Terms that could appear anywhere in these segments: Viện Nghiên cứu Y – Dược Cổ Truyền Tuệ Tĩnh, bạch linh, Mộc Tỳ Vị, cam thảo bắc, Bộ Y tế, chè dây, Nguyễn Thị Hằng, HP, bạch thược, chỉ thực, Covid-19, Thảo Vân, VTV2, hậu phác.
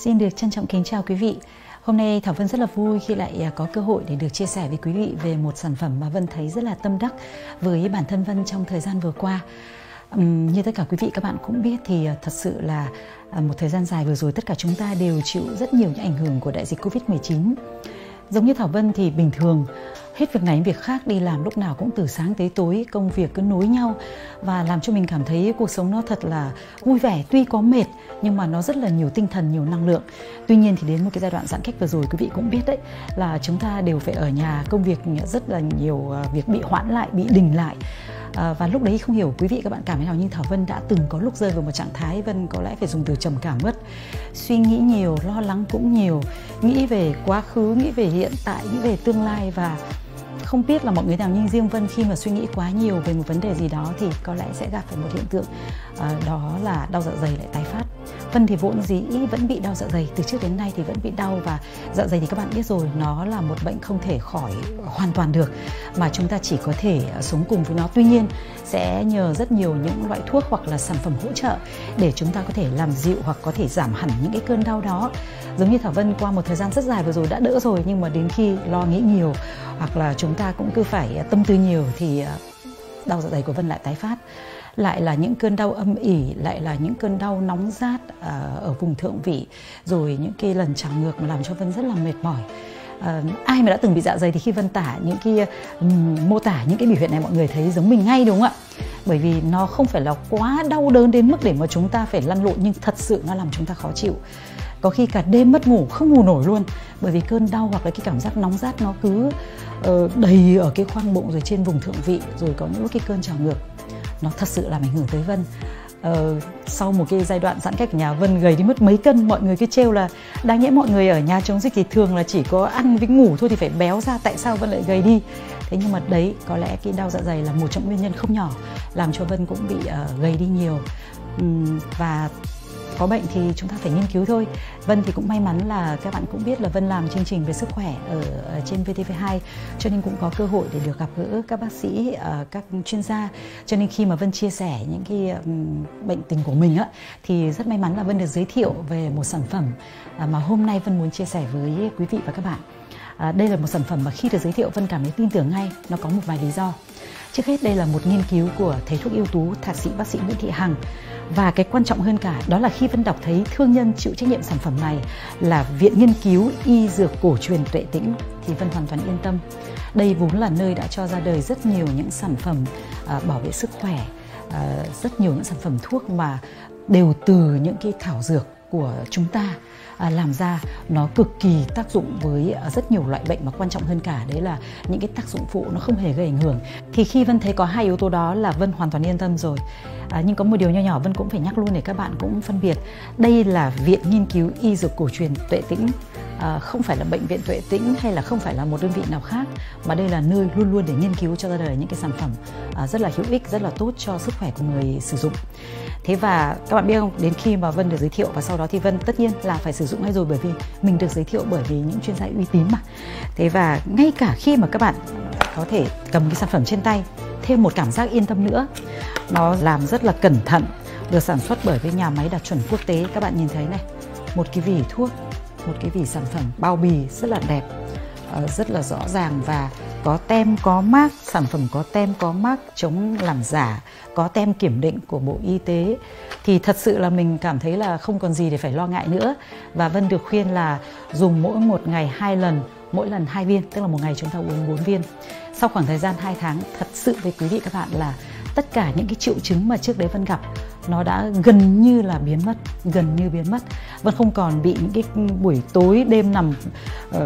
Xin được trân trọng kính chào quý vị. Hôm nay Thảo Vân rất là vui khi lại có cơ hội để được chia sẻ với quý vị về một sản phẩm mà Vân thấy rất là tâm đắc với bản thân Vân trong thời gian vừa qua. Như tất cả quý vị các bạn cũng biết thì thật sự là một thời gian dài vừa rồi tất cả chúng ta đều chịu rất nhiều những ảnh hưởng của đại dịch Covid-19. Giống như Thảo Vân thì bình thường hết việc này đến việc khác, đi làm lúc nào cũng từ sáng tới tối, công việc cứ nối nhau và làm cho mình cảm thấy cuộc sống nó thật là vui vẻ, tuy có mệt nhưng mà nó rất là nhiều tinh thần, nhiều năng lượng. Tuy nhiên thì đến một cái giai đoạn giãn cách vừa rồi, quý vị cũng biết đấy, là chúng ta đều phải ở nhà, công việc rất là nhiều việc bị hoãn lại, bị đình lại. Và lúc đấy không hiểu quý vị các bạn cảm thấy nào, nhưng Thảo Vân đã từng có lúc rơi vào một trạng thái Vân có lẽ phải dùng từ trầm cảm mất. Suy nghĩ nhiều, lo lắng cũng nhiều, nghĩ về quá khứ, nghĩ về hiện tại, nghĩ về tương lai. Và không biết là mọi người nào nhưng riêng Vân khi mà suy nghĩ quá nhiều về một vấn đề gì đó thì có lẽ sẽ gặp phải một hiện tượng, đó là đau dạ dày lại tái phát. Vân thì vốn dĩ vẫn bị đau dạ dày, từ trước đến nay thì vẫn bị đau, và dạ dày thì các bạn biết rồi, nó là một bệnh không thể khỏi hoàn toàn được mà chúng ta chỉ có thể sống cùng với nó. Tuy nhiên sẽ nhờ rất nhiều những loại thuốc hoặc là sản phẩm hỗ trợ để chúng ta có thể làm dịu hoặc có thể giảm hẳn những cái cơn đau đó. Giống như Thảo Vân qua một thời gian rất dài vừa rồi đã đỡ rồi, nhưng mà đến khi lo nghĩ nhiều hoặc là chúng ta cũng cứ phải tâm tư nhiều thì đau dạ dày của Vân lại tái phát. Lại là những cơn đau âm ỉ, lại là những cơn đau nóng rát ở vùng thượng vị, rồi những cái lần trào ngược mà làm cho Vân rất là mệt mỏi. Ai mà đã từng bị dạ dày thì khi Vân tả những cái mô tả những cái biểu hiện này mọi người thấy giống mình ngay, đúng không ạ? Bởi vì nó không phải là quá đau đớn đến mức để mà chúng ta phải lăn lộn, nhưng thật sự nó làm chúng ta khó chịu. Có khi cả đêm mất ngủ, không ngủ nổi luôn, bởi vì cơn đau hoặc là cái cảm giác nóng rát nó cứ đầy ở cái khoang bụng, rồi trên vùng thượng vị, rồi có những cái cơn trào ngược. Nó thật sự làm ảnh hưởng tới Vân. Sau một cái giai đoạn giãn cách nhà, Vân gầy đi mất mấy cân. Mọi người cứ trêu là đáng nhẽ mọi người ở nhà chống dịch thì thường là chỉ có ăn với ngủ thôi thì phải béo ra, tại sao Vân lại gầy đi? Thế nhưng mà đấy, có lẽ cái đau dạ dày là một trong nguyên nhân không nhỏ làm cho Vân cũng bị gầy đi nhiều. Và có bệnh thì chúng ta phải nghiên cứu thôi. Vân thì cũng may mắn là các bạn cũng biết là Vân làm chương trình về sức khỏe ở trên VTV2, cho nên cũng có cơ hội để được gặp gỡ các bác sĩ, các chuyên gia. Cho nên khi mà Vân chia sẻ những cái bệnh tình của mình á, thì rất may mắn là Vân được giới thiệu về một sản phẩm mà hôm nay Vân muốn chia sẻ với quý vị và các bạn. Đây là một sản phẩm mà khi được giới thiệu Vân cảm thấy tin tưởng ngay. Nó có một vài lý do. Trước hết, đây là một nghiên cứu của thầy thuốc ưu tú, thạc sĩ bác sĩ Nguyễn Thị Hằng. Và cái quan trọng hơn cả đó là khi Vân đọc thấy thương nhân chịu trách nhiệm sản phẩm này là Viện Nghiên cứu Y Dược Cổ Truyền Tuệ Tĩnh thì Vân hoàn toàn yên tâm. Đây vốn là nơi đã cho ra đời rất nhiều những sản phẩm bảo vệ sức khỏe, rất nhiều những sản phẩm thuốc mà đều từ những cái thảo dược của chúng ta làm ra. Nó cực kỳ tác dụng với rất nhiều loại bệnh, mà quan trọng hơn cả đấy là những cái tác dụng phụ nó không hề gây ảnh hưởng. Thì khi Vân thấy có hai yếu tố đó là Vân hoàn toàn yên tâm rồi. Nhưng có một điều nho nhỏ Vân cũng phải nhắc luôn để các bạn cũng phân biệt. Đây là Viện Nghiên cứu Y Dược Cổ Truyền Tuệ Tĩnh, không phải là bệnh viện Tuệ Tĩnh hay là không phải là một đơn vị nào khác, mà đây là nơi luôn luôn để nghiên cứu cho ra đời những cái sản phẩm rất là hữu ích, rất là tốt cho sức khỏe của người sử dụng. Thế và các bạn biết không, đến khi mà Vân được giới thiệu và sau đó thì Vân tất nhiên là phải sử dụng ngay rồi, bởi vì mình được giới thiệu bởi vì những chuyên gia uy tín mà. Thế và ngay cả khi mà các bạn có thể cầm cái sản phẩm trên tay, thêm một cảm giác yên tâm nữa. Nó làm rất là cẩn thận, được sản xuất bởi cái nhà máy đạt chuẩn quốc tế. Các bạn nhìn thấy này, một cái vỉ thuốc, một cái vỉ sản phẩm, bao bì rất là đẹp, rất là rõ ràng và có tem có mác, sản phẩm có tem có mác chống làm giả, có tem kiểm định của Bộ Y tế. Thì thật sự là mình cảm thấy là không còn gì để phải lo ngại nữa. Và Vân được khuyên là dùng mỗi một ngày 2 lần, mỗi lần 2 viên, tức là một ngày chúng ta uống 4 viên. Sau khoảng thời gian 2 tháng, thật sự với quý vị các bạn là tất cả những cái triệu chứng mà trước đấy Vân gặp nó đã gần như là biến mất, gần như biến mất. Vân không còn bị những cái buổi tối đêm nằm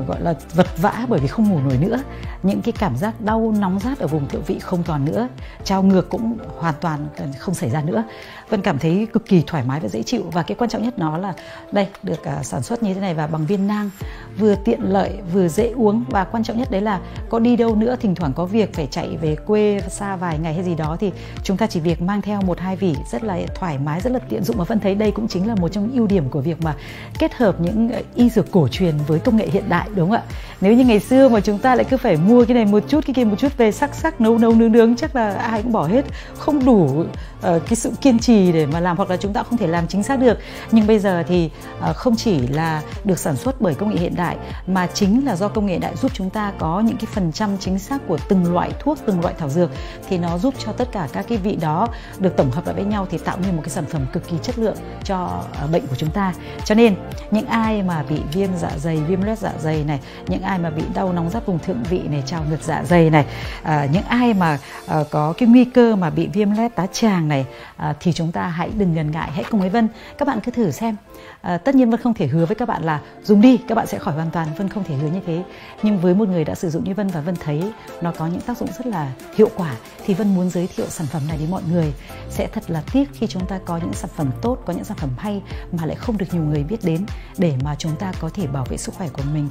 gọi là vật vã bởi vì không ngủ nổi nữa. Những cái cảm giác đau nóng rát ở vùng thượng vị không còn nữa, trao ngược cũng hoàn toàn không xảy ra nữa. Vân cảm thấy cực kỳ thoải mái và dễ chịu. Và cái quan trọng nhất nó là đây, được sản xuất như thế này và bằng viên nang, vừa tiện lợi, vừa dễ uống. Và quan trọng nhất đấy là có đi đâu nữa, thỉnh thoảng có việc phải chạy về quê xa vài ngày hay gì đó thì chúng ta chỉ việc mang theo 1-2 vỉ rất là thoải mái, rất là tiện dụng. Và Vân thấy đây cũng chính là một trong những ưu điểm của việc mà kết hợp những y dược cổ truyền với công nghệ hiện đại, đúng không ạ? Nếu như ngày xưa mà chúng ta lại cứ phải mua cái này một chút, cái kia một chút về sắc nấu nướng chắc là ai cũng bỏ hết, không đủ cái sự kiên trì để mà làm, hoặc là chúng ta không thể làm chính xác được. Nhưng bây giờ thì không chỉ là được sản xuất bởi công nghệ hiện đại mà chính là do công nghệ hiện đại giúp chúng ta có những cái phần trăm chính xác của từng loại thuốc, từng loại thảo dược, thì nó giúp cho tất cả các cái vị đó được tổng hợp lại với nhau thì tạo nên một cái sản phẩm cực kỳ chất lượng cho bệnh của chúng ta. Cho nên những ai mà bị viêm dạ dày, viêm loét dạ dày này, những ai mà bị đau nóng giáp vùng thượng vị này, trào ngược dạ dày này, những ai mà có cái nguy cơ mà bị viêm loét tá tràng này, thì chúng ta hãy đừng ngần ngại, hãy cùng với Vân, các bạn cứ thử xem. Tất nhiên Vân không thể hứa với các bạn là dùng đi các bạn sẽ khỏi hoàn toàn, Vân không thể hứa như thế, nhưng với một người đã sử dụng như Vân và Vân thấy nó có những tác dụng rất là hiệu quả thì Vân muốn giới thiệu sản phẩm này đến mọi người. Sẽ thật là tiếc khi chúng ta có những sản phẩm tốt, có những sản phẩm hay mà lại không được nhiều người biết đến để mà chúng ta có thể bảo vệ sức khỏe của mình,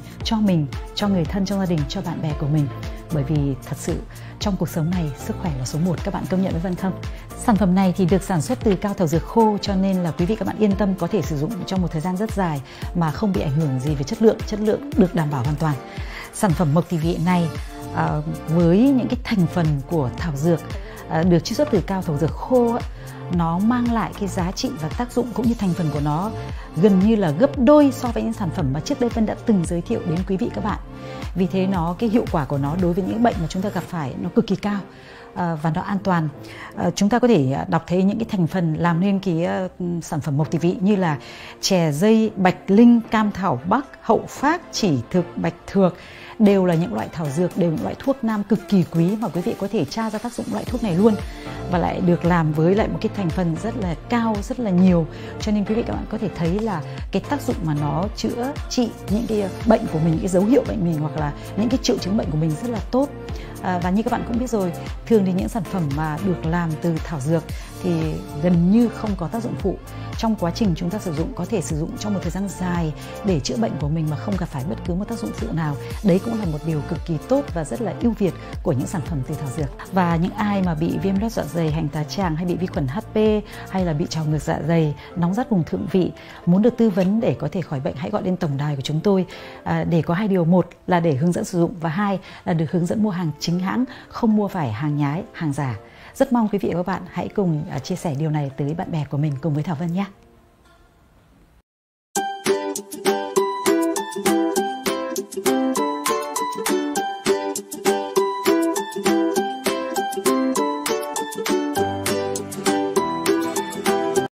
cho người thân trong gia đình, cho bạn bè của mình. Bởi vì thật sự trong cuộc sống này sức khỏe là số 1, các bạn công nhận với Vân không? Sản phẩm này thì được sản xuất từ cao thảo dược khô, cho nên là quý vị các bạn yên tâm có thể sử dụng trong một thời gian rất dài mà không bị ảnh hưởng gì về chất lượng được đảm bảo hoàn toàn. Sản phẩm Mộc Tỳ Vị này với những cái thành phần của thảo dược được chiết xuất từ cao thảo dược khô, nó mang lại cái giá trị và tác dụng cũng như thành phần của nó gần như là gấp đôi so với những sản phẩm mà trước đây Vân đã từng giới thiệu đến quý vị các bạn. Vì thế cái hiệu quả của nó đối với những bệnh mà chúng ta gặp phải nó cực kỳ cao và nó an toàn. Chúng ta có thể đọc thấy những cái thành phần làm nên cái sản phẩm Mộc Tỳ Vị như là chè dây, bạch linh, cam thảo bắc, hậu phác, chỉ thực, bạch thược, đều là những loại thảo dược, đều những loại thuốc nam cực kỳ quý mà quý vị có thể tra ra tác dụng loại thuốc này luôn, và lại được làm với lại một cái thành phần rất là cao, rất là nhiều, cho nên quý vị các bạn có thể thấy là cái tác dụng mà nó chữa trị những cái bệnh của mình, những cái dấu hiệu bệnh mình hoặc là những cái triệu chứng bệnh của mình rất là tốt. Và như các bạn cũng biết rồi, thường thì những sản phẩm mà được làm từ thảo dược thì gần như không có tác dụng phụ. Trong quá trình chúng ta sử dụng có thể sử dụng trong một thời gian dài để chữa bệnh của mình mà không gặp phải bất cứ một tác dụng phụ nào. Đấy cũng là một điều cực kỳ tốt và rất là ưu việt của những sản phẩm từ thảo dược. Và những ai mà bị viêm loét dạ dày, hành tá tràng hay bị vi khuẩn HP hay là bị trào ngược dạ dày, nóng rát vùng thượng vị, muốn được tư vấn để có thể khỏi bệnh, hãy gọi lên tổng đài của chúng tôi để có hai điều: một là để hướng dẫn sử dụng và hai là được hướng dẫn mua hàng chính hãng, không mua phải hàng nhái, hàng giả. Rất mong quý vị và các bạn hãy cùng chia sẻ điều này tới bạn bè của mình cùng với Thảo Vân nhé.